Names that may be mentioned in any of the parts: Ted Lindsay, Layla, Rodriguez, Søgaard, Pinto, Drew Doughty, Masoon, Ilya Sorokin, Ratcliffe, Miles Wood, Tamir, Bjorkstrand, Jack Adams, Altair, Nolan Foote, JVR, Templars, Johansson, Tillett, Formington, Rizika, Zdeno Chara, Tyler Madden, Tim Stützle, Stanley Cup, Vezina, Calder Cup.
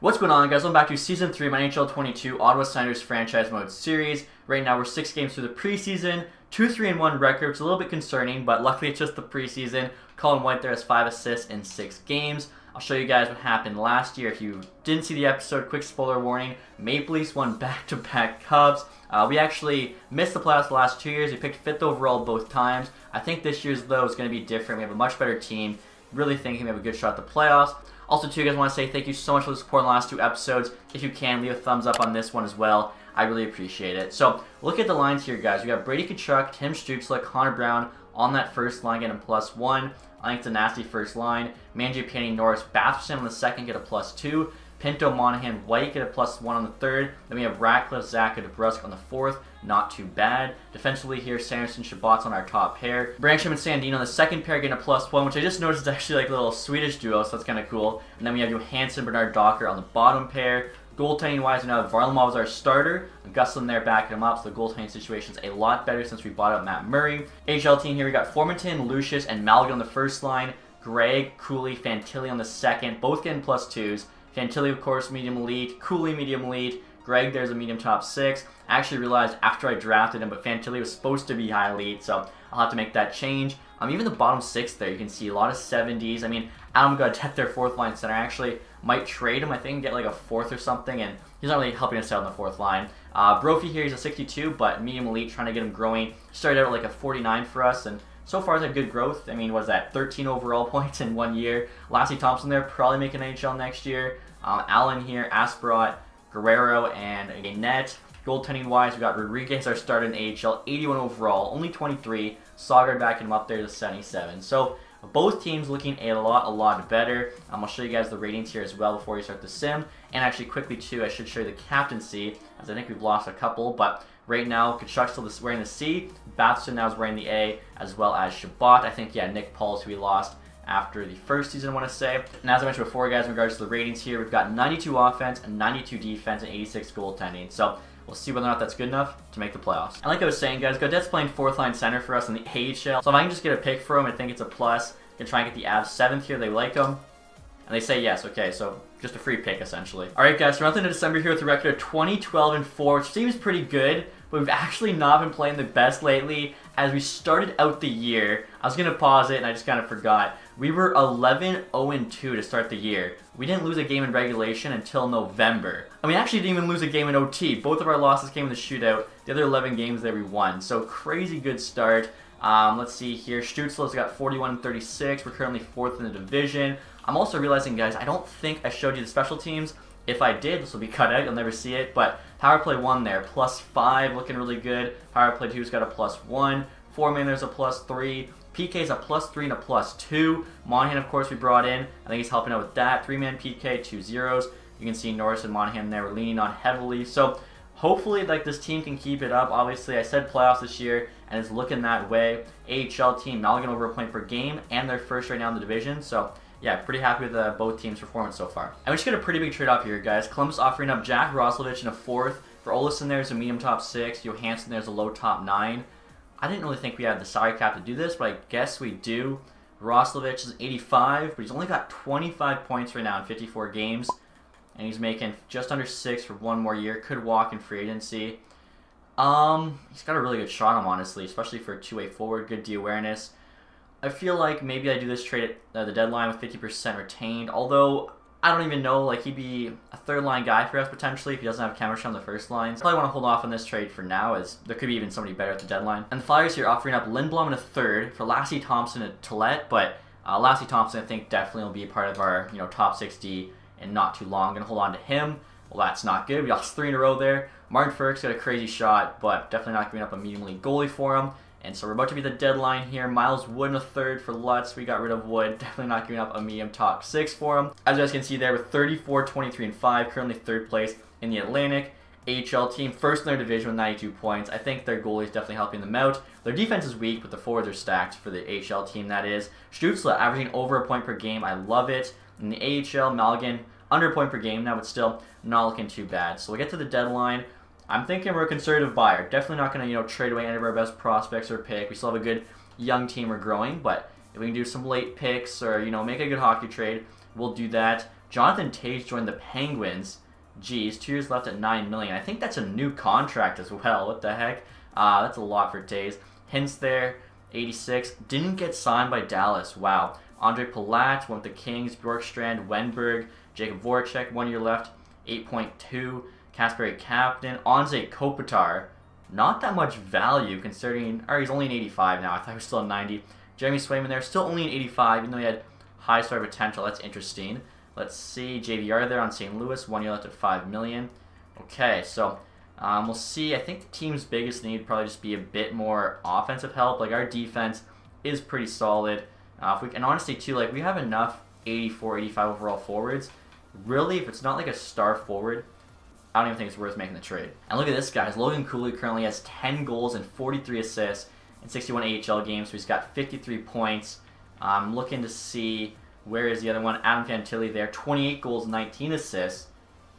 What's going on, guys? Welcome back to Season 3 of my NHL 22 Ottawa Senators Franchise Mode Series. Right now, we're 6 games through the preseason, 2-3-1 record, which is a little bit concerning, but luckily it's just the preseason. Colin White there has 5 assists in 6 games. I'll show you guys what happened last year. If you didn't see the episode, quick spoiler warning, Maple Leafs won back-to-back cups. We actually missed the playoffs the last 2 years. We picked 5th overall both times. I think this year's, though, is going to be different. We have a much better team. Really thinking we have a good shot at the playoffs. Also, too, you guys want to say thank you so much for the support in the last 2 episodes. If you can, leave a thumbs up on this one as well. I really appreciate it. So, look at the lines here, guys. We got Brady Tkachuk, Tim Stützle, Connor Brown on that first line, getting +1. I think it's a nasty first line. Manjipani, Norris, Batherson on the second, get a +2. Pinto, Monahan, White get a +1 on the third. Then we have Ratcliffe, Zakhar Debrusk on the fourth. Not too bad. Defensively here, Sanderson, Shabbats on our top pair. Brännström and Sandin on the second pair getting a +1, which I just noticed is actually like a little Swedish duo, so that's kind of cool. And then we have Johansson, Bernard-Docker on the bottom pair. Goaltending-wise, we now Varlamov is our starter. Augustin there backing him up, so the goaltending situation's a lot better since we bought out Matt Murray. HL team here, we got Formington, Lucius, and Malgin on the first line. Greig, Cooley, Fantilli on the second, both getting +2s. Fantilli, of course, medium elite. Cooley, medium elite. Greig, there's a medium top 6. I actually realized after I drafted him, but Fantilli was supposed to be high elite, so I'll have to make that change. Even the bottom 6 there, you can see a lot of 70s. I mean, Adam got death their 4th line center. I actually might trade him, I think, and get like a 4th or something, and he's not really helping us out on the 4th line. Brophy here, he's a 62, but medium elite, trying to get him growing. Started out at like a 49 for us, and so far, it's had good growth. I mean, what is that, 13 overall points in 1 year. Lassi Thomson there, probably making NHL next year. Allen here, Asperot, Guerrero, and Gannett. Goaltending-wise, we got Rodriguez, our starter in AHL, 81 overall, only 23. Søgaard backing him up there to 77. So, both teams looking a lot better. I'll show you guys the ratings here as well before we start the sim. And actually, quickly, too, I should show you the captaincy, as I think we've lost a couple, but right now, Tkachuk's still wearing the C, Batherson now is wearing the A, as well as Shabbat. I think, yeah, Nick Paul's who we lost after the first season, I want to say. And as I mentioned before, guys, in regards to the ratings here, we've got 92 offense, 92 defense, and 86 goaltending. So we'll see whether or not that's good enough to make the playoffs. And like I was saying, guys, Godet's playing 4th line center for us in the AHL. So if I can just get a pick for him, I think it's a plus. I can try and get the Avs 7th here. They like him. And they say yes, okay, so just a free pick, essentially. Alright, guys, so we're out into December here with a record of 20-12-4, which seems pretty good, but we've actually not been playing the best lately. As we started out the year, I was going to pause it, and I just kind of forgot. We were 11-0-2 to start the year. We didn't lose a game in regulation until November. And we actually didn't even lose a game in OT. Both of our losses came in the shootout. The other 11 games that we won, so crazy good start. Let's see here. Stützle's got 41-36. We're currently 4th in the division. I'm also realizing, guys, I don't think I showed you the special teams. If I did, this will be cut out. You'll never see it. But power play 1 there, +5, looking really good. Power play 2's got a +1. Foreman, there's a +3. PK's a +3 and a +2. Monahan, of course, we brought in. I think he's helping out with that. 3-man PK, 2 zeros. You can see Norris and Monahan there. We're leaning on heavily. So hopefully, like, this team can keep it up. Obviously, I said playoffs this year, and it's looking that way. AHL team, Malgin over a point per game, and they're first right now in the division. So yeah, pretty happy with both teams' performance so far. And we just got a pretty big trade-off here, guys. Columbus offering up Jack Roslovic in a 4th. For Olsson, there's a medium top 6. Johansson, there's a low top 9. I didn't really think we had the salary cap to do this, but I guess we do. Roslovic is 85, but he's only got 25 points right now in 54 games. And he's making just under 6 for 1 more year. Could walk in free agency. He's got a really good shot on him, honestly, especially for a two-way forward. Good D awareness. I feel like maybe I do this trade at the deadline with 50% retained, although I don't even know, like, he'd be a third-line guy for us, potentially, if he doesn't have chemistry on the first line. So I probably want to hold off on this trade for now, as there could be even somebody better at the deadline. And the Flyers here offering up Lindblom in a 3rd for Lassi Thomson and Tillett, but Lassi Thomson, I think, definitely will be part of our, you know, top 60 in not too long. Gonna hold on to him. Well, that's not good. We lost 3 in a row there. Martin Furyk's got a crazy shot, but definitely not giving up a medium league goalie for him. And so we're about to be the deadline here. Miles Wood in a 3rd for Lutz. We got rid of Wood. Definitely not giving up a medium top 6 for him. As you guys can see there, we're 34, 23, and 5. Currently 3rd place in the Atlantic. AHL team, 1st in their division with 92 points. I think their goalie is definitely helping them out. Their defense is weak, but the forwards are stacked for the AHL team, that is. Stützle averaging over a point per game. I love it. In the AHL, Malgin under a point per game now, but still not looking too bad. So we'll get to the deadline. I'm thinking we're a conservative buyer. Definitely not going to, you know, trade away any of our best prospects or pick. We still have a good young team we're growing, but if we can do some late picks or, you know, make a good hockey trade, we'll do that. Jonathan Taves joined the Penguins. Geez, 2 years left at $9 million. I think that's a new contract as well. What the heck? That's a lot for Taves. Hintz there, 86. Didn't get signed by Dallas. Wow. Andre Palat went with the Kings. Bjorkstrand, Wenberg, Jacob Voracek, 1 year left, 8.2. Casper Kapanen, Anze Kopitar. Not that much value considering, or he's only an 85 now. I thought he was still a 90. Jeremy Swayman there, still only an 85, even though he had high star potential. That's interesting. Let's see, JVR there on St. Louis, 1 year left at $5 million. Okay, so we'll see. I think the team's biggest need would probably just be a bit more offensive help. Like, our defense is pretty solid. And honestly, too, like, we have enough 84, 85 overall forwards. Really, if it's not, like, a star forward, I don't even think it's worth making the trade. And look at this, guys. Logan Cooley currently has 10 goals and 43 assists in 61 AHL games, so he's got 53 points. I'm looking to see... Where is the other one? Adam Fantilli there. 28 goals, 19 assists.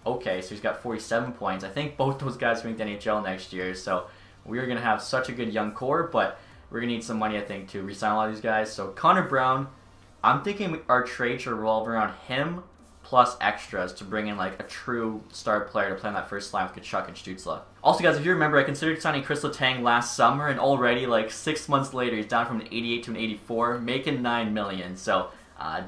Okay, so he's got 47 points. I think both those guys are going to the NHL next year, so we're going to have such a good young core, but we're going to need some money, I think, to re-sign a lot of these guys. So Connor Brown, I'm thinking our trade should revolve around him plus extras to bring in like a true star player to play on that first line with Tkachuk and Stützle. Also, guys, if you remember, I considered signing Chris Letang last summer, and already like 6 months later, he's down from an 88 to an 84, making $9 million. So...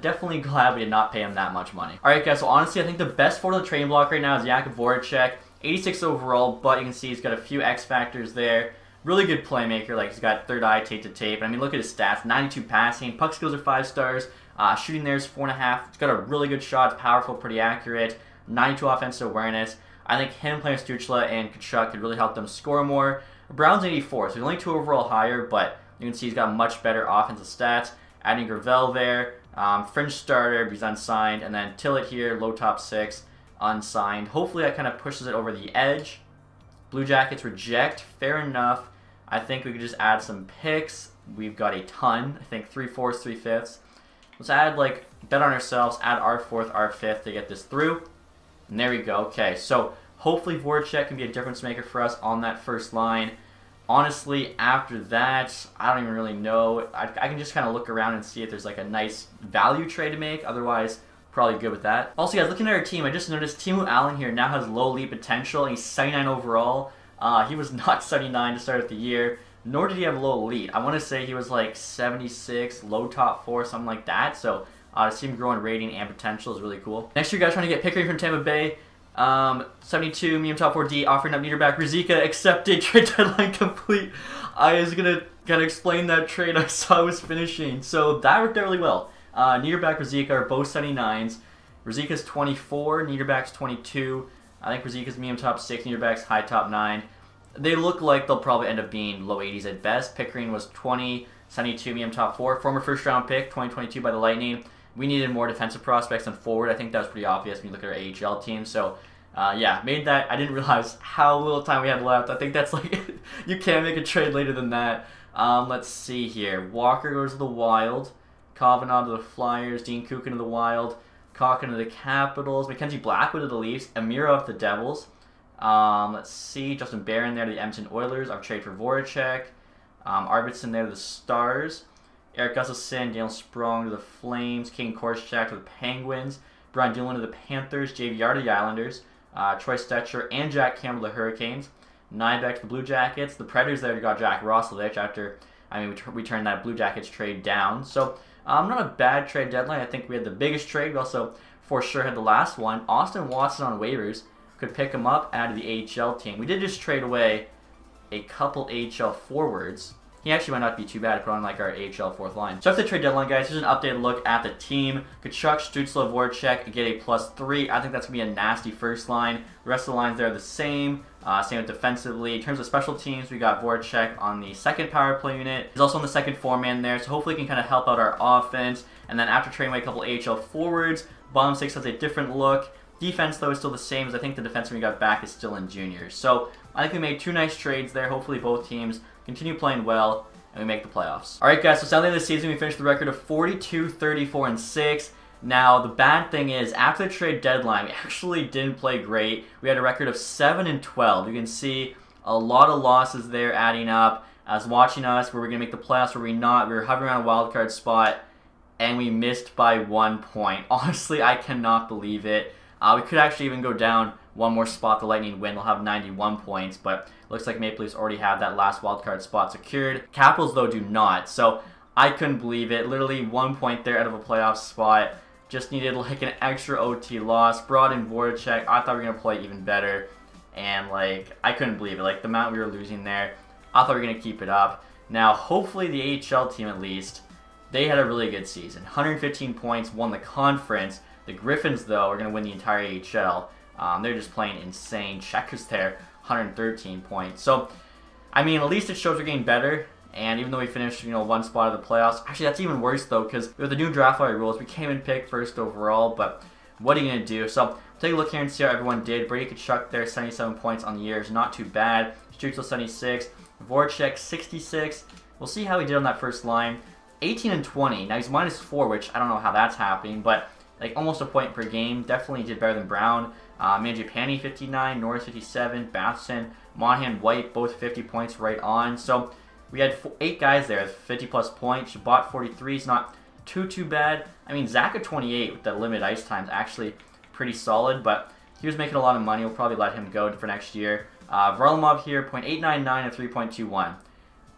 definitely glad we did not pay him that much money. Alright guys, so honestly I think the best forward on the trade block right now is Jakob Voracek. 86 overall, but you can see he's got a few X factors there. Really good playmaker, like he's got third eye, tape to tape. I mean, look at his stats, 92 passing, puck skills are 5 stars, shooting there is 4.5. He's got a really good shot, it's powerful, pretty accurate, 92 offensive awareness. I think him playing Stützle and Tkachuk could really help them score more. Brown's 84, so he's only 2 overall higher, but you can see he's got much better offensive stats. Adding Gravel there. Fringe starter, he's unsigned, and then Tillett here, low top 6, unsigned. Hopefully that kind of pushes it over the edge. Blue Jackets reject, fair enough. I think we could just add some picks. We've got a ton, I think 3/4, 3/5. Let's add, like, bet on ourselves, add our 4th, our 5th to get this through. And there we go, okay. So hopefully Voracek can be a difference maker for us on that first line. Honestly, after that, I don't even really know. I can just kind of look around and see if there's like a nice value trade to make. Otherwise, probably good with that. Also, guys, looking at our team, I just noticed Teemu Allen here now has low lead potential. He's 79 overall. He was not 79 to start of the year, nor did he have low lead. I want to say he was like 76, low top 4, something like that. So to see him grow in rating and potential is really cool. Next year, guys, trying to get Pickering from Tampa Bay. 72, medium top 4D, offering up Niederback, Rizika accepted, trade deadline complete. I was gonna explain that trade I saw was finishing. So that worked out really well. Niederback, Rizika are both 79s. Rizika's 24, Niederback's 22. I think Rizika's medium top 6, Niederback's high top 9. They look like they'll probably end up being low 80s at best. Pickering was 20, 72, medium top 4. Former first round pick, 2022 by the Lightning. We needed more defensive prospects and forward. I think that was pretty obvious when you look at our AHL team. So, yeah, made that. I didn't realize how little time we had left. I think that's like, you can't make a trade later than that. Let's see here. Walker goes to the Wild. Kavanagh to the Flyers. Dean Kukin to the Wild. Cochran to the Capitals. Mackenzie Blackwood to the Leafs. Amirov to the Devils. Let's see. Justin Barron there to the Edmonton Oilers. I'll trade for Voracek. Arvidsson there to the Stars. Eric Gustafsson, Daniel Sprong to the Flames, King Korczak to the Penguins, Brian Dillon to the Panthers, JVR to the Islanders, Troy Stetcher and Jack Campbell to the Hurricanes, Nybeck to the Blue Jackets, the Predators there got Jack Roslovic after, I mean, we turned that Blue Jackets trade down. So, not a bad trade deadline. I think we had the biggest trade. We also, for sure, had the last one. Austin Watson on waivers, could pick him up, add to the AHL team. We did just trade away a couple AHL forwards. He actually might not be too bad to put on like our AHL 4th line. So after the trade deadline, guys, here's an updated look at the team. Tkachuk, Stützle, Voracek get a +3. I think that's going to be a nasty first line. The rest of the lines there are the same. Same with defensively. In terms of special teams, we got Voracek on the 2nd power play unit. He's also on the 2nd four-man there, so hopefully he can kind of help out our offense. And then after trading away a couple AHL forwards, bottom 6 has a different look. Defense, though, is still the same, as I think the defenseman we got back is still in juniors. So I think we made 2 nice trades there. Hopefully both teams continue playing well, and we make the playoffs. Alright guys, so sadly this season we finished the record of 42, 34, and 6. Now, the bad thing is, after the trade deadline, we actually didn't play great. We had a record of 7 and 12. You can see a lot of losses there adding up. I was watching us, where we're going to make the playoffs, were we not? We were hovering around a wild card spot. and we missed by 1 point. Honestly, I cannot believe it. We could actually even go down one more spot. The Lightning win, they'll have 91 points, but looks like Maple Leafs already have that last wildcard spot secured. Capitals, though, do not, so I couldn't believe it. Literally 1 point there out of a playoff spot. Just needed like an extra OT loss. Brought in Voracek. I thought we were going to play even better. And like, I couldn't believe it. Like, the amount we were losing there, I thought we were going to keep it up. Now, hopefully the AHL team at least, they had a really good season. 115 points, won the conference. The Griffins, though, are going to win the entire AHL. They're just playing insane. Checkers there, 113 points. So, I mean, at least it shows we're getting better. And even though we finished, you know, one spot of the playoffs, actually that's even worse though, because with the new draft lottery rules, we came and picked first overall, but what are you going to do? So take a look here and see how everyone did. Brady Tkachuk there, 77 points on the year, is not too bad. Stützle 76, Voracek 66. We'll see how he did on that first line. 18 and 20. Now he's -4, which I don't know how that's happening, but like almost a point per game. Definitely did better than Brown. Manjipani 59, Norris 57, Batherson, Monahan, White, both 50 points right on. So we had 8 guys there, 50 plus points. Shabbats 43 is not too bad. I mean, Zakhar 28 with the limited ice time is actually pretty solid, but he was making a lot of money. We'll probably let him go for next year. Varlamov here, 0.899 and 3.21.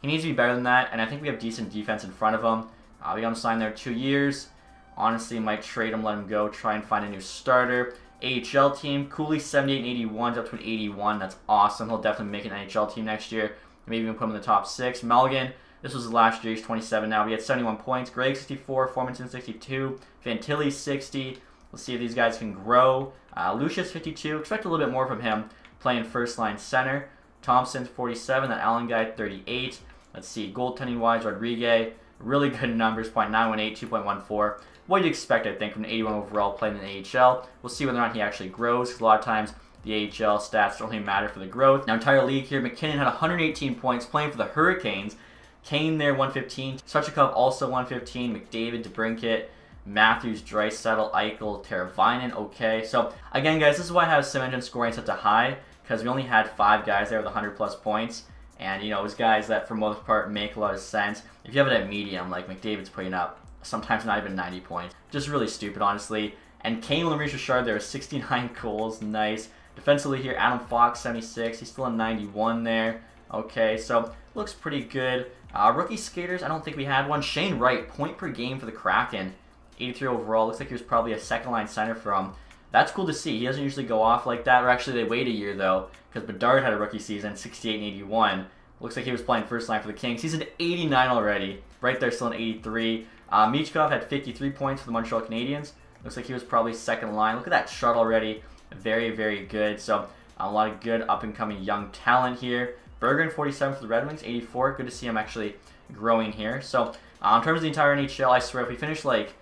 He needs to be better than that, and I think we have decent defense in front of him. We got him signed there 2 years. Honestly, might trade him, let him go, try and find a new starter. AHL team, Cooley 78 and 81, up to an 81. That's awesome. He'll definitely make an NHL team next year. Maybe even put him in the top 6. Mulligan, this was last year, he's 27 now. We had 71 points. Greig 64, Formington 62, Fantilli 60. Let's see if these guys can grow. Lucius 52. Expect a little bit more from him playing first line center. Thompson 47, that Allen guy 38. Let's see, goaltending wise, Rodriguez. Really good numbers, 0.918, 2.14. What do you expect, I think, from an 81 overall playing in the AHL? We'll see whether or not he actually grows, because a lot of times the AHL stats don't really matter for the growth. Now, entire league here, McKinnon had 118 points playing for the Hurricanes. Kane there, 115. Svechnikov also 115. McDavid, DeBrincat, Matthews, Draisaitl, Eichel, Teravainen, okay. So, again, guys, this is why I have Simmonton scoring such a high, because we only had 5 guys there with 100-plus points. And, you know, it was guys that, for the most part, make a lot of sense. If you have it at medium, like McDavid's putting up, sometimes not even 90 points. Just really stupid, honestly. And Kane, Lemieux, Richard, there was 69 goals. Nice. Defensively here, Adam Fox, 76. He's still on 91 there. Okay, so looks pretty good. Rookie skaters, I don't think we had one. Shane Wright, point per game for the Kraken. 83 overall. Looks like he was probably a second-line center from. That's cool to see. He doesn't usually go off like that. Or actually, they wait a year, though, because Bedard had a rookie season, 68 and 81. Looks like he was playing first line for the Kings. He's an 89 already. Right there, still an 83. Michkov had 53 points for the Montreal Canadiens. Looks like he was probably second line. Look at that shot already. Very, very good. So a lot of good up-and-coming young talent here. Bergeron, 47 for the Red Wings, 84. Good to see him actually growing here. So in terms of the entire NHL, I swear if we finish like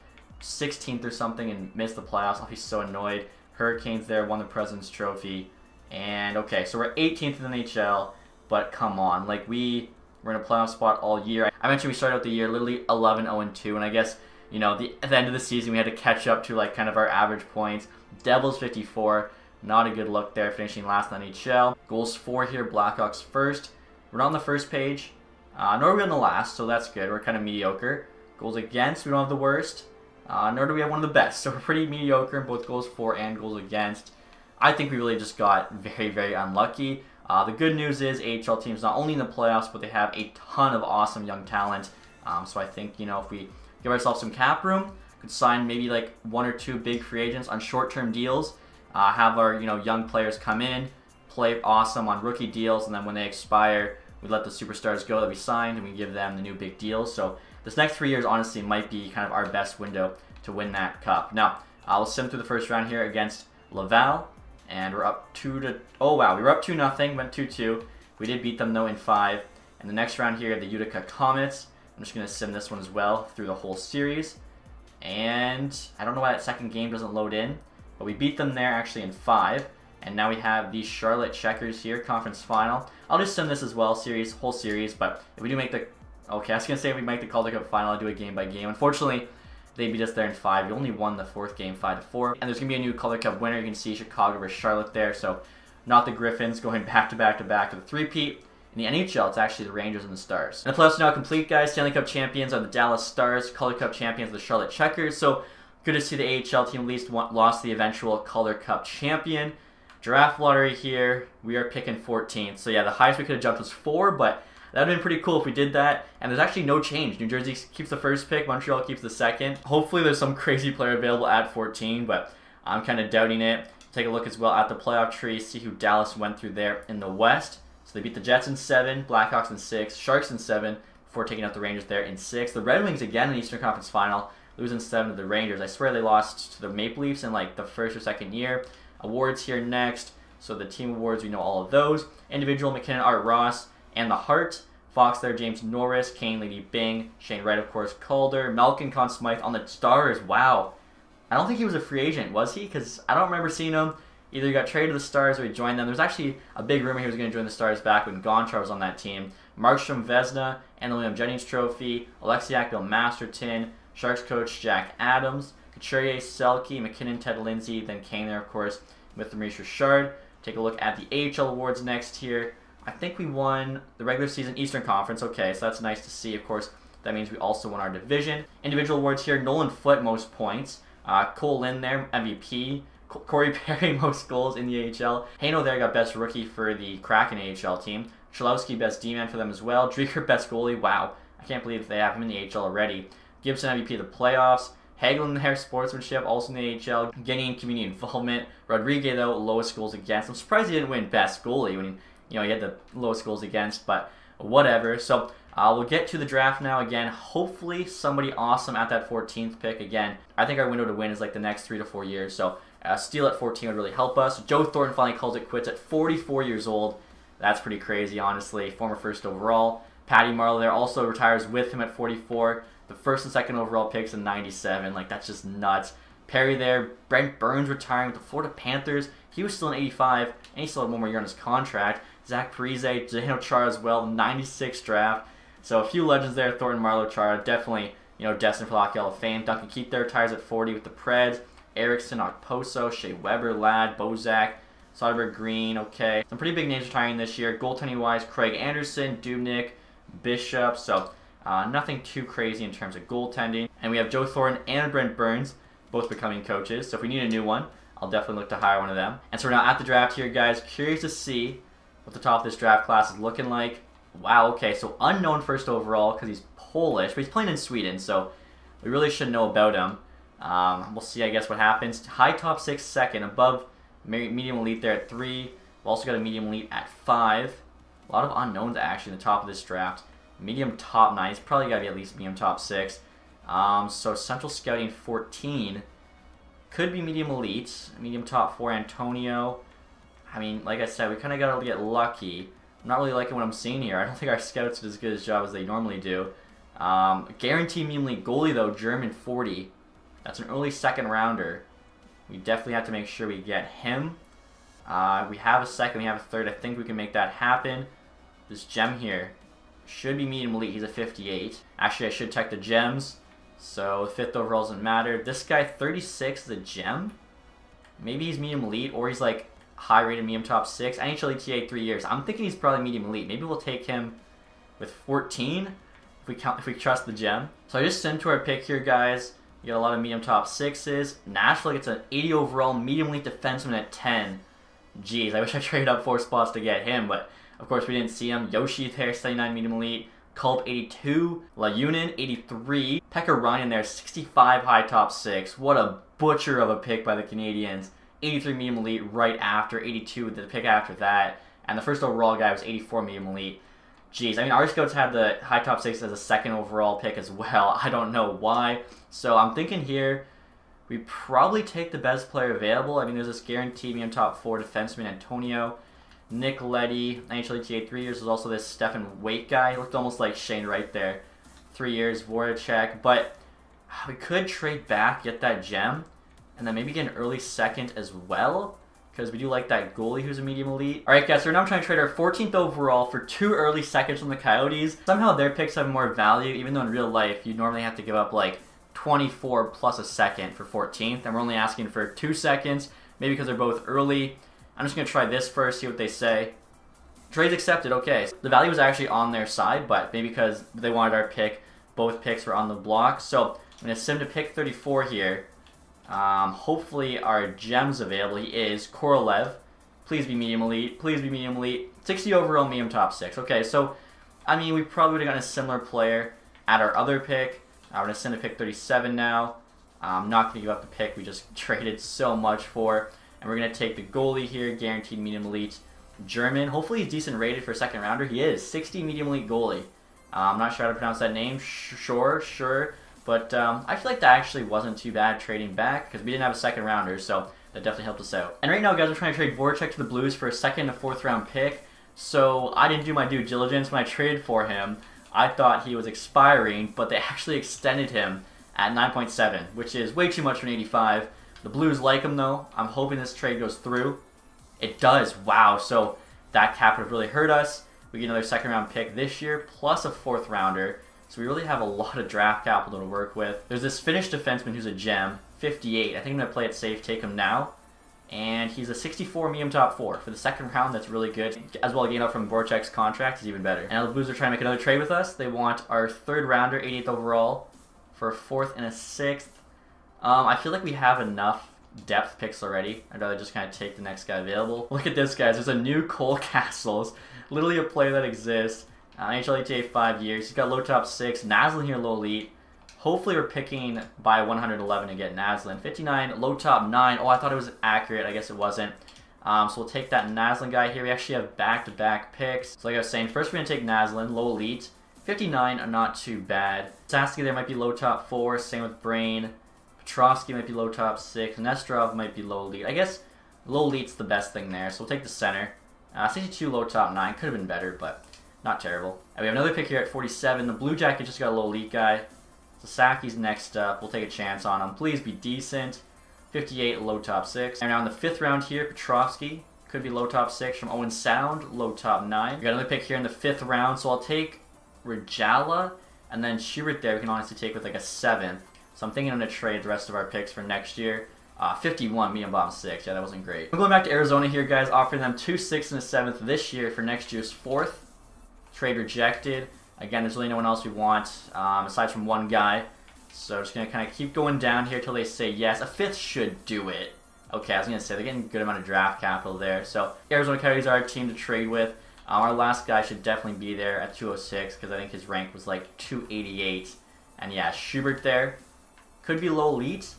16th or something and miss the playoffs, I'll be so annoyed. Hurricanes there, won the President's Trophy. And okay, so we're 18th in the NHL, but come on. Like we're in a playoff spot all year. I mentioned we started out the year literally 11-0-2, and I guess, you know, at the end of the season, we had to catch up to like kind of our average points. Devils 54, not a good look there, finishing last in the NHL. Goals 4 here, Blackhawks first. We're not on the first page, nor are we on the last, so that's good. We're kind of mediocre. Goals against, we don't have the worst, nor do we have one of the best. So we're pretty mediocre in both goals for and goals against. I think we really just got very, very unlucky. The good news is AHL teams not only in the playoffs, but they have a ton of awesome young talent. So I think, you know, if we give ourselves some cap room, could sign maybe like 1 or 2 big free agents on short-term deals, have our, you know, young players come in, play awesome on rookie deals, and then when they expire, we let the superstars go that we signed and we give them the new big deals. So this next 3 years, honestly, might be kind of our best window to win that cup. Now, I'll sim through the first round here against Laval, and we're up 2-0. Oh, wow, we were up 2-0, went 2-2. We did beat them, though, in 5. And the next round here, the Utica Comets. I'm just going to sim this one as well through the whole series. And I don't know why that second game doesn't load in, but we beat them there actually in 5. And now we have the Charlotte Checkers here, conference final. I'll just sim this as well, series, whole series, but if we do make the... Okay, I was going to say if we make the Calder Cup final, I'll do a game by game. Unfortunately, they beat us there in 5. We only won the 4th game 5-4. And there's going to be a new Calder Cup winner. You can see Chicago versus Charlotte there, so not the Griffins going back-to-back-to-back to the three-peat. In the NHL, it's actually the Rangers and the Stars. And the playoffs are now complete, guys. Stanley Cup champions are the Dallas Stars. Calder Cup champions are the Charlotte Checkers. So good to see the AHL team at least lost the eventual Calder Cup champion. Draft lottery here. We are picking 14th. So yeah, the highest we could have jumped was 4, but that would have been pretty cool if we did that. And there's actually no change. New Jersey keeps the first pick. Montreal keeps the second. Hopefully there's some crazy player available at 14, but I'm kind of doubting it. Take a look as well at the playoff tree. See who Dallas went through there in the West. So they beat the Jets in 7, Blackhawks in 6, Sharks in 7, before taking out the Rangers there in 6. The Red Wings again in the Eastern Conference Final, losing 7 to the Rangers. I swear they lost to the Maple Leafs in like the first or second year. Awards here next. So the team awards, we know all of those. Individual, McKinnon, Art Ross, and the Hart. Fox there, James Norris, Kane, Lady Bing, Shane Wright, of course, Calder, Malkin, Conn Smythe on the Stars. Wow. I don't think he was a free agent, was he? Because I don't remember seeing him. Either he got traded to the Stars or he joined them. There's actually a big rumor he was going to join the Stars back when Gonchar was on that team. Markstrom, Vezina, and the William Jennings Trophy, Alexiak, Bill Masterton, Sharks coach Jack Adams, Couturier, Selke, McKinnon, Ted Lindsay, then Kane there, of course, with Maurice Richard. Take a look at the AHL awards next here. I think we won the regular season Eastern Conference. Okay, so that's nice to see. Of course, that means we also won our division. Individual awards here, Nolan Foote, most points. Cole Lin there, MVP. Corey Perry, most goals in the AHL. Haino there got best rookie for the Kraken AHL team. Cholowski, best D-man for them as well. Drieger, best goalie. Wow, I can't believe they have him in the AHL already. Gibson, MVP of the playoffs. Hagelin there, sportsmanship, also in the AHL. Getting community involvement. Rodriguez, though, lowest goals against. I'm surprised he didn't win best goalie when he had the lowest goals against, but whatever. So we'll get to the draft now again. Hopefully somebody awesome at that 14th pick again. I think our window to win is like the next 3 to 4 years, so steal at 14 would really help us. Joe Thornton finally calls it quits at 44 years old. That's pretty crazy, honestly. Former first overall. Patty Marleau there also retires with him at 44. The first and second overall picks in 97. Like, that's just nuts. Perry there. Brent Burns retiring with the Florida Panthers. He was still in 85, and he still had one more year on his contract. Zach Parise, Zdeno Chara as well, 96 draft. So a few legends there. Thornton, Marleau, Chara, definitely, destined for the Hockey Hall of Fame. Duncan Keith there retires at 40 with the Preds. Erickson, Okposo, Shea Weber, Ladd, Bozak, Soderberg, Green, okay. Some pretty big names retiring this year. Goaltending-wise, Craig Anderson, Dubnik, Bishop. So nothing too crazy in terms of goaltending. And we have Joe Thornton and Brent Burns both becoming coaches. So if we need a new one, I'll definitely look to hire one of them. And so we're now at the draft here, guys. Curious to see what the top of this draft class is looking like. Wow, okay, so unknown first overall because he's Polish, but he's playing in Sweden, so we really should know about him. We'll see, I guess, what happens. High top 6 second, above medium elite there at 3. We've also got a medium elite at 5. A lot of unknowns actually in the top of this draft. Medium top 9, it's probably got to be at least medium top 6. So Central Scouting 14 could be medium elite. Medium top 4, Antonio. I mean, like I said, we kind of got to get lucky. I'm not really liking what I'm seeing here. I don't think our scouts did as good a job as they normally do. Guaranteed medium elite goalie though, German 40. That's an early second rounder. We definitely have to make sure we get him. We have a second, we have a third. I think we can make that happen. This gem here should be medium elite. He's a 58. Actually, I should check the gems. So, 5th overall doesn't matter. This guy, 36, is a gem. Maybe he's medium elite, or he's like high rated medium top 6. NHL ETA 3 years. I'm thinking he's probably medium elite. Maybe we'll take him with 14 if we trust the gem. So, I just sent to our pick here, guys. You got a lot of medium top 6s. Nashville gets an 80 overall medium elite defenseman at 10. Jeez, I wish I traded up 4 spots to get him, but of course we didn't see him. Yoshi there, 79 medium elite. Culp, 82. Lajunen, 83. Pekka Ryan there, 65 high top 6. What a butcher of a pick by the Canadiens. 83 medium elite right after. 82 with the pick after that. And the first overall guy was 84 medium elite. Jeez, I mean, our scouts had the high top 6 as a second overall pick as well. I don't know why. So I'm thinking here, we probably take the best player available. I mean, there's this guaranteed medium top 4 defenseman, Antonio. Nick Leddy, NHL ETA 3 years. There's also this Stefan Waite guy. He looked almost like Shane Wright there. 3 years, Voracek. But we could trade back, get that gem, and then maybe get an early second as well, because we do like that goalie who's a medium elite. Alright guys, so now I'm trying to trade our 14th overall for 2 early seconds from the Coyotes. Somehow their picks have more value, even though in real life you normally have to give up like 24 plus a second for 14th. And we're only asking for 2 seconds, maybe because they're both early. I'm just going to try this first, see what they say. Trades accepted, okay. The value was actually on their side, but maybe because they wanted our pick, both picks were on the block. So I'm going to sim to pick 34 here. Hopefully our gem's available. He is Korolev. Please be medium elite. Please be medium elite. 60 overall, medium top 6. Okay, so, I mean, we probably would have gotten a similar player at our other pick. I'm going to sim to pick 37 now. I'm not going to give up the pick we just traded so much for. And we're going to take the goalie here, guaranteed medium elite. German. Hopefully he's decent rated for a second rounder. He is. 60 medium elite goalie. I'm not sure how to pronounce that name. Sure. But I feel like that actually wasn't too bad trading back because we didn't have a second rounder, so that definitely helped us out. And right now, guys, I'm trying to trade Voracek to the Blues for a second and fourth round pick. So I didn't do my due diligence when I traded for him. I thought he was expiring, but they actually extended him at 9.7, which is way too much for an 85. The Blues like him, though. I'm hoping this trade goes through. It does. Wow. So that cap would have really hurt us. We get another second round pick this year plus a fourth rounder. So we really have a lot of draft capital to work with. There's this Finnish defenseman who's a gem, 58. I think I'm going to play it safe, take him now. And he's a 64 medium top 4. For the second round, that's really good. As well, getting up from Voracek's contract is even better. And now the Blues are trying to make another trade with us. They want our third rounder, 88th overall, for a fourth and a sixth. I feel like we have enough depth picks already. I'd rather just kind of take the next guy available. Look at this, guys. There's a new Cole Castles, literally a player that exists. NHL ETA 5 years. He's got low top 6. Naslin here, low elite. Hopefully we're picking by 111 to get Naslin. 59, low top 9. Oh, I thought it was accurate. I guess it wasn't. So we'll take that Naslin guy here. We actually have back-to-back picks. So like I was saying, first we're going to take Naslin, low elite. 59 are not too bad. Saskia there might be low top 4. Same with Brain. Petrovsky might be low top 6. Nestrov might be low elite. I guess low elite's the best thing there. So we'll take the center. 62, low top 9. Could have been better, but not terrible. And we have another pick here at 47. The Blue Jacket just got a low elite guy. So Saki's next up. We'll take a chance on him. Please be decent. 58, low top 6. And now in the fifth round here, Petrovsky. Could be low top 6 from Owen Sound. Low top 9. We got another pick here in the fifth round. So I'll take Rajala. And then Schubert there we can honestly take with like a 7th. So I'm thinking I'm going to trade the rest of our picks for next year. 51, medium bottom 6. Yeah, that wasn't great. I'm going back to Arizona here, guys. Offering them 2 6th and a 7th this year for next year's 4th. Trade rejected. Again, there's really no one else we want aside from one guy. So just going to kind of keep going down here till they say yes. A 5th should do it. Okay, I was going to say they're getting a good amount of draft capital there. So Arizona Coyotes are our team to trade with. Our last guy should definitely be there at 206 because I think his rank was like 288. And yeah, Schubert there. Could be low elite.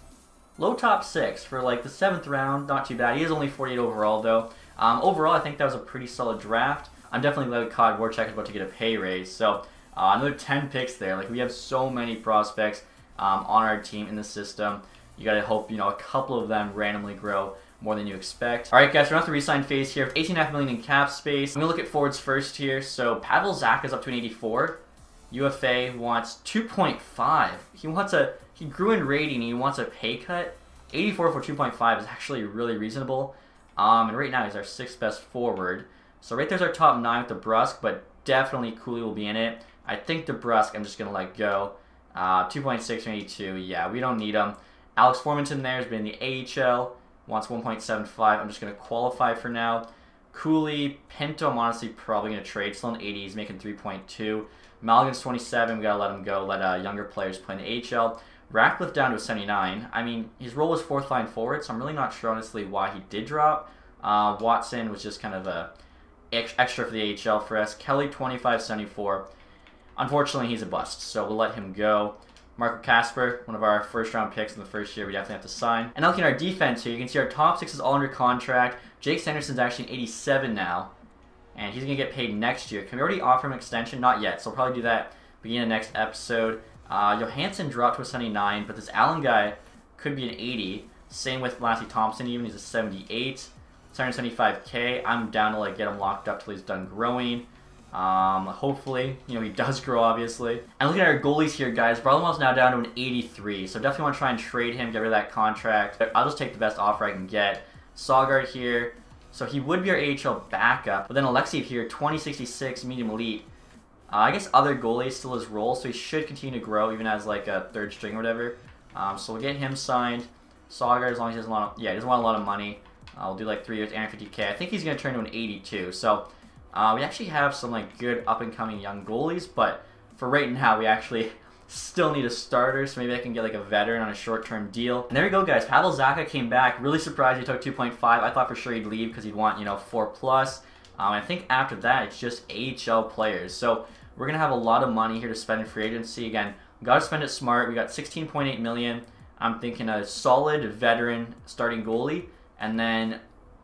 Low top 6 for like the 7th round. Not too bad. He is only 48 overall though. Overall, I think that was a pretty solid draft. I'm definitely glad Cod Voracek is about to get a pay raise. So another 10 picks there. Like we have so many prospects on our team in the system. You gotta hope a couple of them randomly grow more than you expect. All right, guys, we're on the re-sign phase here. 18.5 million in cap space. I'm gonna look at forwards first here. So Pavel Zak is up to an 84. UFA wants 2.5. He grew in rating. He wants a pay cut. 84 for 2.5 is actually really reasonable. And right now he's our 6th best forward. So right there's our top 9 with Debrusk, but definitely Cooley will be in it. I think Debrusk I'm just going to let go. 2.6 or 82, yeah, we don't need him. Alex Formington there has been in the AHL, wants 1.75. I'm just going to qualify for now. Cooley, Pinto, I'm honestly probably going to trade. Still in 80, he's making 3.2. Maligan's 27, we got to let him go, let younger players play in the AHL. Ratcliffe down to a 79. I mean, his role was 4th line forward, so I'm really not sure honestly why he did drop. Watson was just kind of a extra for the AHL for us. Kelly, 25.74. Unfortunately, he's a bust, so we'll let him go. Marco Casper, one of our first-round picks in the first year, we definitely have to sign. And looking at our defense here, you can see our top 6 is all under contract. Jake Sanderson's actually an 87 now, and he's going to get paid next year. Can we already offer him an extension? Not yet, so we'll probably do that beginning of the next episode. Johansson dropped to a 79, but this Allen guy could be an 80. Same with Lassi Thomson even, he's a 78. 775k. I'm down to like get him locked up till he's done growing. Hopefully, he does grow obviously. And looking at our goalies here, guys, Varlamov's now down to an 83, so definitely want to try and trade him, get rid of that contract. But I'll just take the best offer I can get. Søgaard here, so he would be our AHL backup. But then Alexiev here, 2066 medium elite. I guess other goalie still his role, so he should continue to grow even as like a 3rd string or whatever. So we'll get him signed. Søgaard, as long as he doesn't want a lot of money. I'll do like 3 years and 50k. I think he's going to turn to an 82. So We actually have some like good up-and-coming young goalies, but for right now, we actually still need a starter, so maybe I can get like a veteran on a short-term deal. And there you go, guys. Pavel Zacha came back. Really surprised he took 2.5. I thought for sure he'd leave because he'd want, you know, 4+. I think after that, it's just AHL players. So we're going to have a lot of money here to spend in free agency. Again, we've got to spend it smart. We got $16.8 million. I'm thinking a solid veteran starting goalie, and then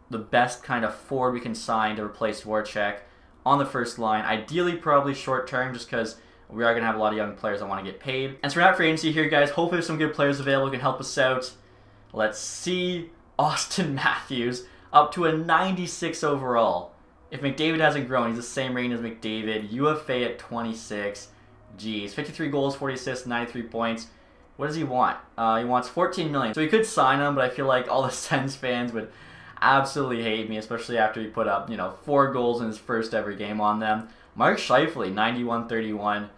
the best kind of forward we can sign to replace Voracek on the first line. Ideally, probably short-term, just because we are going to have a lot of young players that want to get paid. And so we're out for agency here, guys. Hopefully there's some good players available who can help us out. Let's see. Austin Matthews up to a 96 overall. If McDavid hasn't grown, he's the same rating as McDavid. UFA at 26. Geez, 53 goals, 40 assists, 93 points. What does he want? He wants 14 million. So he could sign him, but I feel like all the Sens fans would absolutely hate me, especially after he put up, you know, 4 goals in his first ever game on them. Mark Scheifele, 91-31.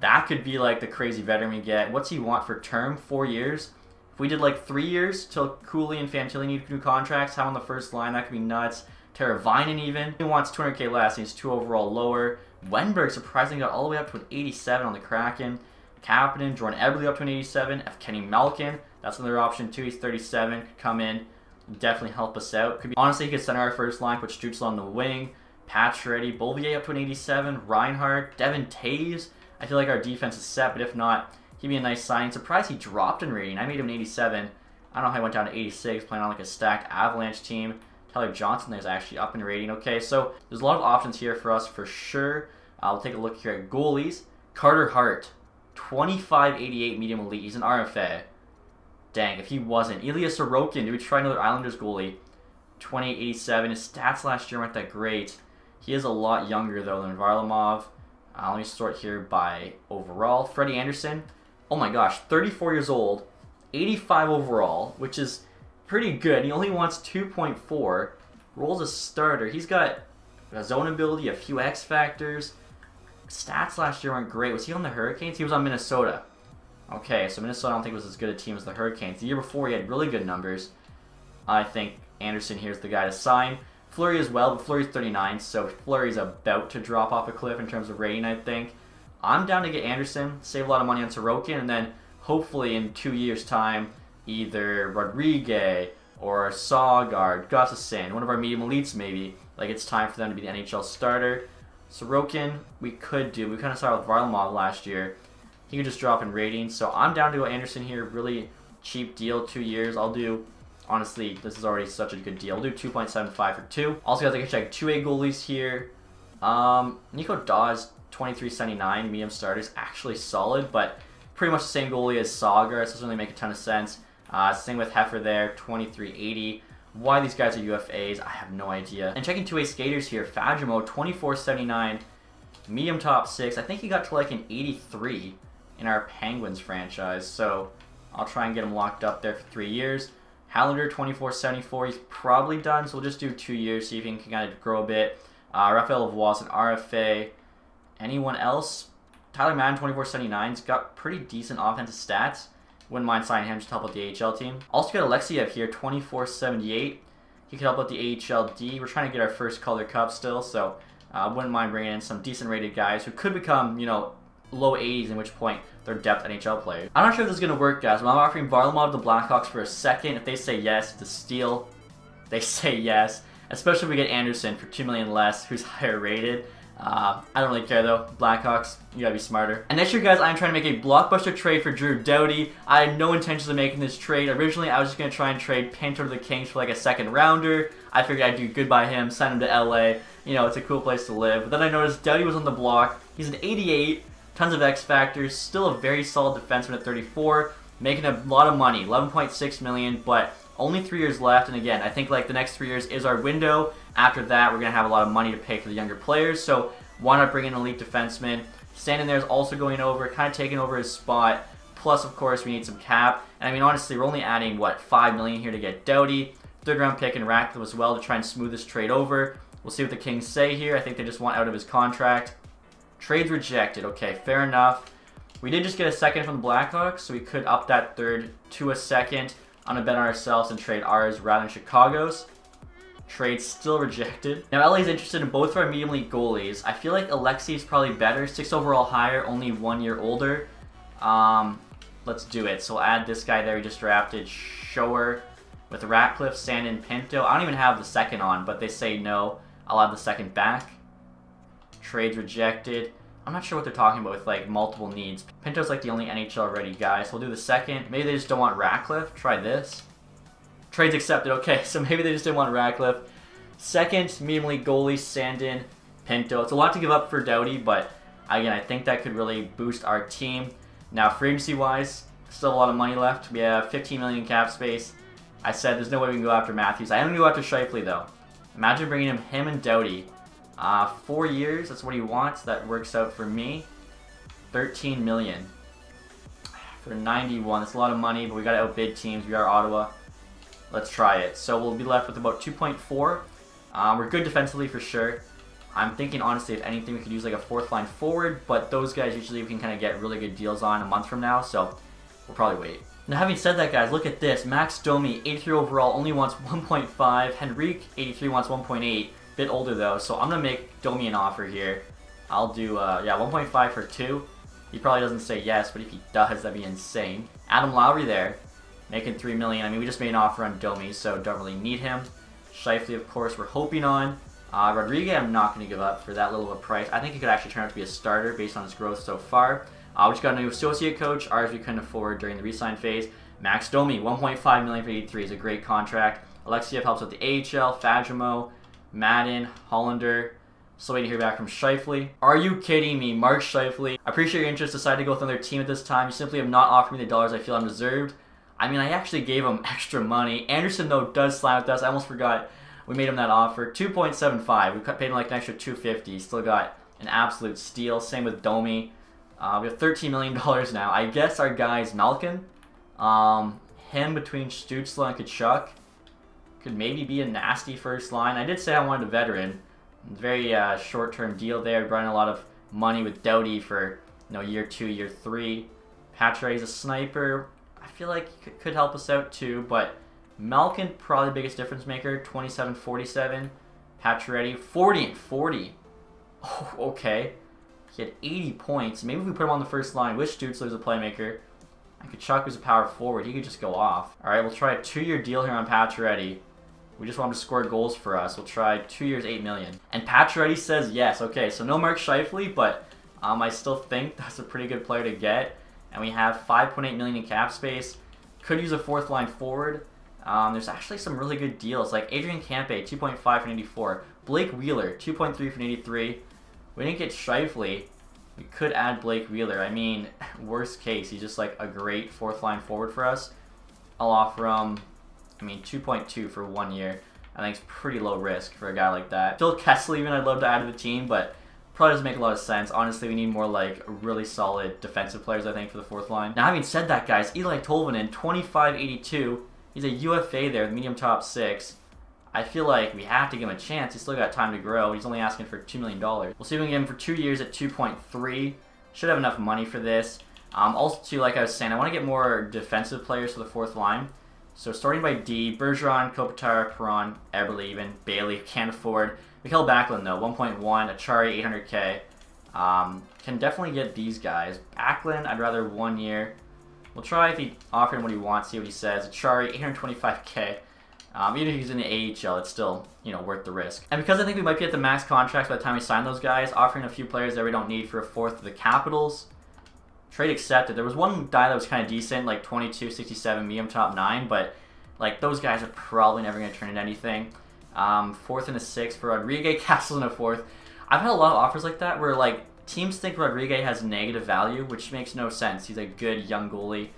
That could be like the crazy veteran we get. What's he want for term? 4 years? If we did like 3 years till Cooley and Fantilli need new contracts, how on the first line? That could be nuts. Teravainen even. He wants 200k less, and he's 2 overall lower. Wenberg surprisingly got all the way up to an 87 on the Kraken. Kapanen, Jordan Eberle up to an 87. Evgeny Malkin, that's another option too. He's 37. Could come in, definitely help us out. Could be, honestly, he could center our first line, put Stützle on the wing. Pacioretty, Bollivier up to an 87. Reinhardt, Devin Taves. I feel like our defense is set, but if not, he'd be a nice sign. Surprised he dropped in rating. I made him an 87. I don't know how he went down to 86, playing on like a stacked Avalanche team. Tyler Johnson there's actually up in rating. Okay, so there's a lot of options here for us for sure. I'll take a look here at goalies. Carter Hart, 2588 medium elite. He's an RFA. Dang, if he wasn't. Ilya Sorokin, do we try another Islanders goalie? 2887. His stats last year weren't that great. He is a lot younger, though, than Varlamov. Let me sort here by overall. Freddie Anderson, oh my gosh, 34 years old, 85 overall, which is pretty good. He only wants 2.4. Rolls a starter. He's got a zone ability, a few X factors. Stats last year weren't great. Was he on the Hurricanes? He was on Minnesota. Okay, so Minnesota I don't think was as good a team as the Hurricanes. The year before he had really good numbers. I think Anderson here's the guy to sign. Fleury as well, but Fleury's 39, so Fleury's about to drop off a cliff in terms of rating, I think. I'm down to get Anderson, save a lot of money on Sorokin, and then hopefully in 2 years' time, either Rodriguez or Søgaard, Gustafsson, one of our medium elites maybe. Like, it's time for them to be the NHL starter. Sorokin, we could do. We kind of saw with Varlamov last year. He could just drop in ratings, so I'm down to go Anderson here. Really cheap deal, 2 years. I'll do, honestly, this is already such a good deal. We'll do 2.75 for 2. Also, guys, I can check 2A goalies here. Nico Dawes, 2379, medium starters, actually solid, but pretty much the same goalie as Søgaard, so doesn't really make a ton of sense. Same with Heffer there, 2380. Why these guys are UFAs, I have no idea. And checking 2A skaters here, Fagemo, 2479, medium top 6. I think he got to like an 83 in our Penguins franchise, so I'll try and get him locked up there for 3 years. Hallander, 2474, he's probably done, so we'll just do 2 years, see if he can kind of grow a bit. Raphael Lavoie's an RFA. Anyone else? Tyler Madden, 2479's got pretty decent offensive stats. Wouldn't mind signing him just to help out the AHL team. Also got Alexiev here, 2478. He could help out the AHLD. We're trying to get our first Calder Cup still, so wouldn't mind bringing in some decent rated guys who could become, you know, low 80s, in which point they're depth NHL players. I'm not sure if this is going to work, guys, but I'm offering Varlamov to the Blackhawks for a second. If they say yes, it's a steal. They say yes. Especially if we get Anderson for 2 million less, who's higher rated. I don't really care, though. Blackhawks, you gotta be smarter. And next year, guys, I'm trying to make a blockbuster trade for Drew Doughty. I had no intention of making this trade. Originally, I was just gonna try and trade Pinto to the Kings for like a second rounder. I figured I'd do good by him, send him to LA. You know, it's a cool place to live. But then I noticed Doughty was on the block. He's an 88. Tons of X factors, still a very solid defenseman at 34, making a lot of money, 11.6 million, but only 3 years left. And again, I think like the next 3 years is our window. After that, we're gonna have a lot of money to pay for the younger players. So why not bring in an elite defenseman? Standing there is also going over, kind of taking over his spot. Plus, of course, we need some cap. And I mean, honestly, we're only adding what, 5 million here to get Doughty, third-round pick and Ratcliffe as well to try and smooth this trade over. We'll see what the Kings say here. I think they just want out of his contract. Trades rejected. Okay, fair enough. We did just get a second from the Blackhawks, so we could up that third to a second on a bet on ourselves and trade ours rather than Chicago's. Trade still rejected. Now LA's interested in both of our medium league goalies. I feel like Alexi's probably better. 6 overall higher, only 1 year older. Let's do it. So we'll add this guy there we just drafted. Shower with Ratcliffe, Sandin, Pinto. I don't even have the second on, but they say no. I'll add the second back. Trades rejected. I'm not sure what they're talking about with like multiple needs. Pinto's like the only NHL ready guy, so we'll do the second. Maybe they just don't want Ratcliffe. Try this. Trades accepted. Okay, so maybe they just didn't want Ratcliffe. Second, medium league goalie, Sandin, Pinto. It's a lot to give up for Doughty, but again, I think that could really boost our team. Now, free agency-wise, still a lot of money left. We have 15 million cap space. I said there's no way we can go after Matthews. I am going to go after Scheifele, though. Imagine bringing him and Doughty. 4 years, that's what he wants. That works out for me. 13 million. For 91, that's a lot of money, but we got to outbid teams. We are Ottawa. Let's try it. So we'll be left with about 2.4. We're good defensively for sure. I'm thinking, honestly, if anything, we could use like a fourth line forward, but those guys usually we can kind of get really good deals on a month from now, so we'll probably wait. Now, having said that, guys, look at this. Max Domi, 83 overall, only wants 1.5. Henrique, 83, wants 1.8. Bit older, though, so I'm going to make Domi an offer here. I'll do, yeah, 1.5 for 2. He probably doesn't say yes, but if he does, that'd be insane. Adam Lowry there. Making $3 million. I mean, we just made an offer on Domi, so don't really need him. Scheifele, of course, we're hoping on. Rodriguez, I'm not going to give up for that little of a price. I think he could actually turn out to be a starter based on his growth so far. We just got a new associate coach. Ours we couldn't afford during the re-sign phase. Max Domi, $1.5 million for 83 is a great contract. Alexiev helps with the AHL. Fadjemo, Madden, Hollander. Still waiting to hear back from Scheifele. Are you kidding me? Mark Scheifele. I appreciate your interest. Decided to go with another team at this time. You simply have not offered me the dollars I feel I'm deserved. I mean, I actually gave him extra money. Anderson, though, does slide with us. I almost forgot we made him that offer. 2.75. We paid him like an extra $250. Still got an absolute steal. Same with Domi. We have $13 million now. I guess our guy's Malkin. Him between Stützle and Tkachuk could maybe be a nasty first line. I did say I wanted a veteran. Very short-term deal there. We brought in a lot of money with Doughty for, you know, year 2, year 3. Patrick's a sniper. I feel like he could help us out too, but Malkin probably the biggest difference maker. 27-47. Pacioretty 40-40. Oh, okay. He had 80 points. Maybe if we put him on the first line with Stützle, who's a playmaker, and Tkachuk, who's a power forward, he could just go off. All right, we'll try a 2-year deal here on Pacioretty. We just want him to score goals for us. We'll try 2 years, $8 million. And Pacioretty says yes. Okay, so no Mark Scheifele, but I still think that's a pretty good player to get. And we have $5.8 million in cap space. Could use a fourth line forward. There's actually some really good deals, like Adrian Campe, 2.5 for an 84. Blake Wheeler, 2.3 for an 83. We didn't get Scheifele. We could add Blake Wheeler. I mean, worst case, he's just like a great fourth line forward for us. I'll offer him, I mean, 2.2 for 1 year. I think it's pretty low risk for a guy like that. Phil Kessel, even, I'd love to add to the team, but probably doesn't make a lot of sense. Honestly, we need more like really solid defensive players, I think, for the fourth line. Now, having said that, guys, Eli Tolvanen, 25-82. He's a UFA there, medium top 6. I feel like we have to give him a chance. He's still got time to grow. He's only asking for $2 million. We'll see if we can get him for 2 years at 2.3. Should have enough money for this. Also, too, like I was saying, I want to get more defensive players for the fourth line. So starting by D, Bergeron, Kopitar, Perron, Eberle even, Bailey, can't afford. Mikael Backlund, though, 1.1, Achari, 800K. Can definitely get these guys. Backlund, I'd rather 1 year. We'll try if he offers him what he wants, see what he says. Achari, 825K. Even if he's in the AHL, it's still, you know, worth the risk. And because I think we might be at the max contracts by the time we sign those guys, offering a few players that we don't need for a fourth of the Capitals. Trade accepted. There was one guy that was kind of decent, like 22-67, medium top 9, but like those guys are probably never going to turn into anything. Fourth and a sixth for Rodriguez, Castle and a fourth. I've had a lot of offers like that where like teams think Rodriguez has negative value, which makes no sense. He's a good young goalie.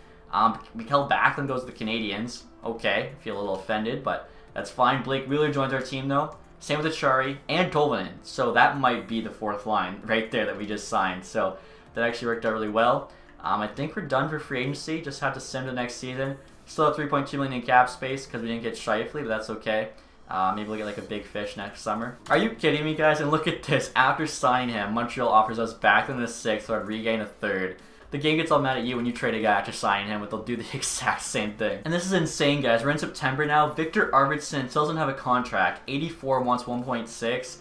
Mikael Backlund goes to the Canadiens. Okay, I feel a little offended, but that's fine. Blake Wheeler joins our team though. Same with Achari and Tolvanen. So that might be the fourth line right there that we just signed. So that actually worked out really well. I think we're done for free agency. Just have to send to the next season. Still have 3.2 million in cap space because we didn't get Scheifele, but that's okay. Maybe we'll get like a big fish next summer. Are you kidding me, guys? And look at this. After signing him, Montreal offers us Backlund in the 6th, Rodriguez in the 3rd. the game gets all mad at you when you trade a guy after signing him, but they'll do the exact same thing. And this is insane, guys. We're in September now. Victor Arvidsson still doesn't have a contract. 84 wants 1.6.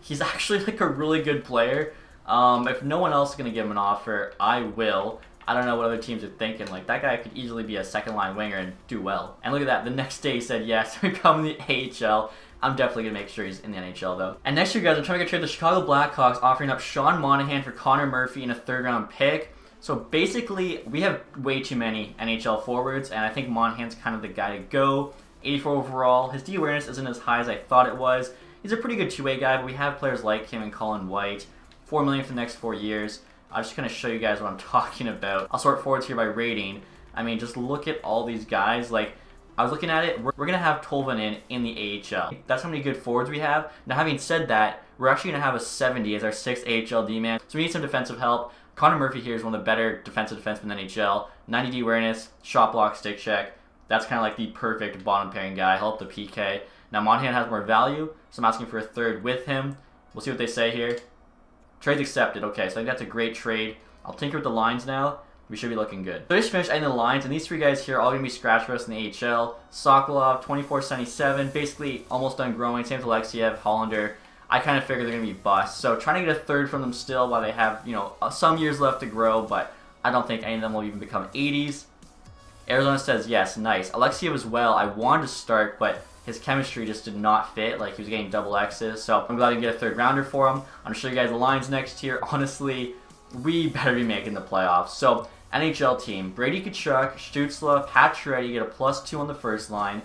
He's actually like a really good player. If no one else is going to give him an offer, I will. I don't know what other teams are thinking. Like, that guy could easily be a second-line winger and do well. And look at that. The next day he said yes to come to the AHL. I'm definitely going to make sure he's in the NHL, though. And next year, guys, I'm trying to get a trade with the Chicago Blackhawks, offering up Sean Monahan for Connor Murphy and a third-round pick. So basically, we have way too many NHL forwards, and I think Monahan's kind of the guy to go. 84 overall. His D awareness isn't as high as I thought it was. He's a pretty good two-way guy, but we have players like him and Colin White. $4 million for the next 4 years. I'm just going to show you guys what I'm talking about. I'll sort forwards here by rating. I mean, just look at all these guys. Like, I was looking at it. We're going to have Tolvanen in the AHL. That's how many good forwards we have. Now, having said that, we're actually going to have a 70 as our sixth AHL D-man. So we need some defensive help. Connor Murphy here is one of the better defensive defensemen in the NHL. 90 D awareness, shot block, stick check. That's kind of like the perfect bottom pairing guy. Help the PK. Now, Monahan has more value, so I'm asking for a third with him. We'll see what they say here. Trade's accepted. Okay, so I think that's a great trade. I'll tinker with the lines now. We should be looking good. So I just finished adding the lines, and these three guys here are all going to be scratched for us in the AHL. Sokolov, 24-77, basically almost done growing. Same with Alexiev, Hollander. I kind of figured they're going to be bust. So trying to get a third from them still while they have, you know, some years left to grow, but I don't think any of them will even become 80s. Arizona says yes, nice. Alexiev as well. I wanted to start, but his chemistry just did not fit. Like, he was getting double X's, so I'm glad I can get a third rounder for him. I'm going to show you guys the lines next year. Honestly, we better be making the playoffs. So, NHL team. Brady Tkachuk, Stützle, Pacioretty, you get a +2 on the first line.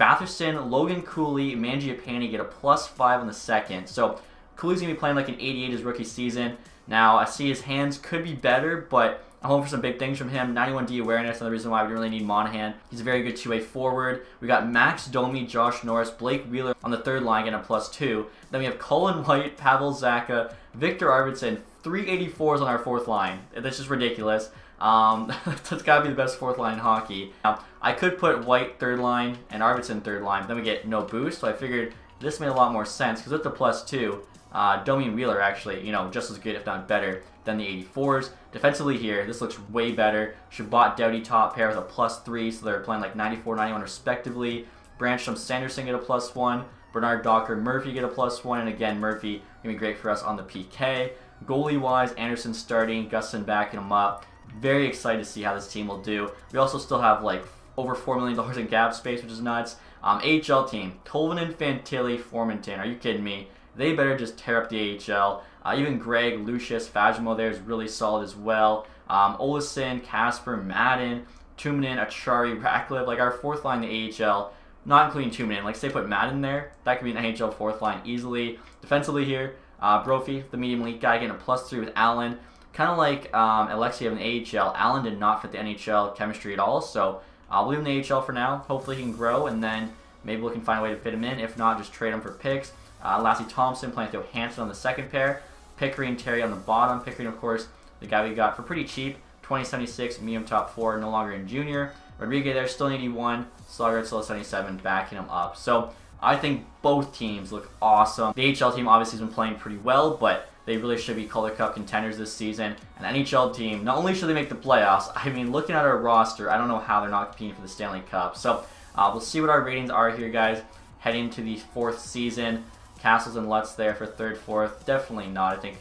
Batherson, Logan Cooley, Manjipani get a +5 on the second. So, Cooley's going to be playing like an 88 his rookie season. Now, I see his hands could be better, but I'm hoping for some big things from him. 91D awareness, another reason why we didn't really need Monahan. He's a very good two-way forward. We got Max Domi, Josh Norris, Blake Wheeler on the third line getting a +2. Then we have Colin White, Pavel Zacha, Victor Arvidsson, 384s on our fourth line. That's just ridiculous. That's got to be the best fourth line in hockey. Now, I could put White third line and Arvidsson third line, but then we get no boost, so I figured this made a lot more sense because with the +2, Domi and Wheeler actually, you know, just as good, if not better, than the 84s. Defensively here, this looks way better. Shabbats, Doughty top pair with a +3, so they're playing like 94, 91 respectively. Brännström, Sanderson get a +1. Bernard-Docker, Murphy get a +1. And again, Murphy going to be great for us on the PK. Goalie-wise, Anderson starting, Gustin backing him up. Very excited to see how this team will do. We also still have like over $4 million in cap space, which is nuts. AHL team, Tolvanen, Fantilli, Formington. Are you kidding me? They better just tear up the AHL. Even Greig, Lucius, Fajmo there is really solid as well. Olsson, Casper, Madden, Tumanen, Achari, Ratcliffe. Like, our fourth line in the AHL, not including Tumanen. Like, say put Madden there, that could be an AHL fourth line easily. Defensively here, Brophy, the medium elite guy, getting a +3 with Allen. Kind of like Alexiev in the AHL, Allen did not fit the NHL chemistry at all. So I'll leave him in the AHL for now. Hopefully he can grow, and then maybe we can find a way to fit him in. If not, just trade him for picks. Lassi Thomson playing with Johansson on the second pair. Pickering, Terry on the bottom. Pickering, of course, the guy we got for pretty cheap. 2076, medium top four, no longer in junior. Rodriguez there, still 81. Søgaard still 77, backing him up. So I think both teams look awesome. The AHL team obviously has been playing pretty well, but they really should be Calder Cup contenders this season. And the NHL team, not only should they make the playoffs, I mean, looking at our roster, I don't know how they're not competing for the Stanley Cup. So we'll see what our ratings are here, guys, heading to the fourth season. Castles and Lutz there for third, fourth. Definitely not. I think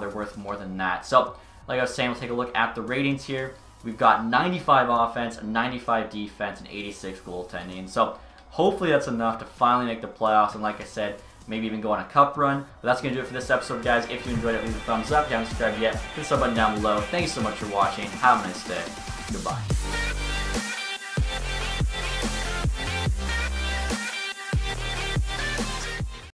they're worth more than that. So, like I was saying, we'll take a look at the ratings here. We've got 95 offense, 95 defense, and 86 goaltending. So, hopefully that's enough to finally make the playoffs. And like I said, maybe even go on a cup run. But that's going to do it for this episode, guys. If you enjoyed it, leave a thumbs up. If you haven't subscribed yet, hit the sub button down below. Thank you so much for watching. Have a nice day. Goodbye.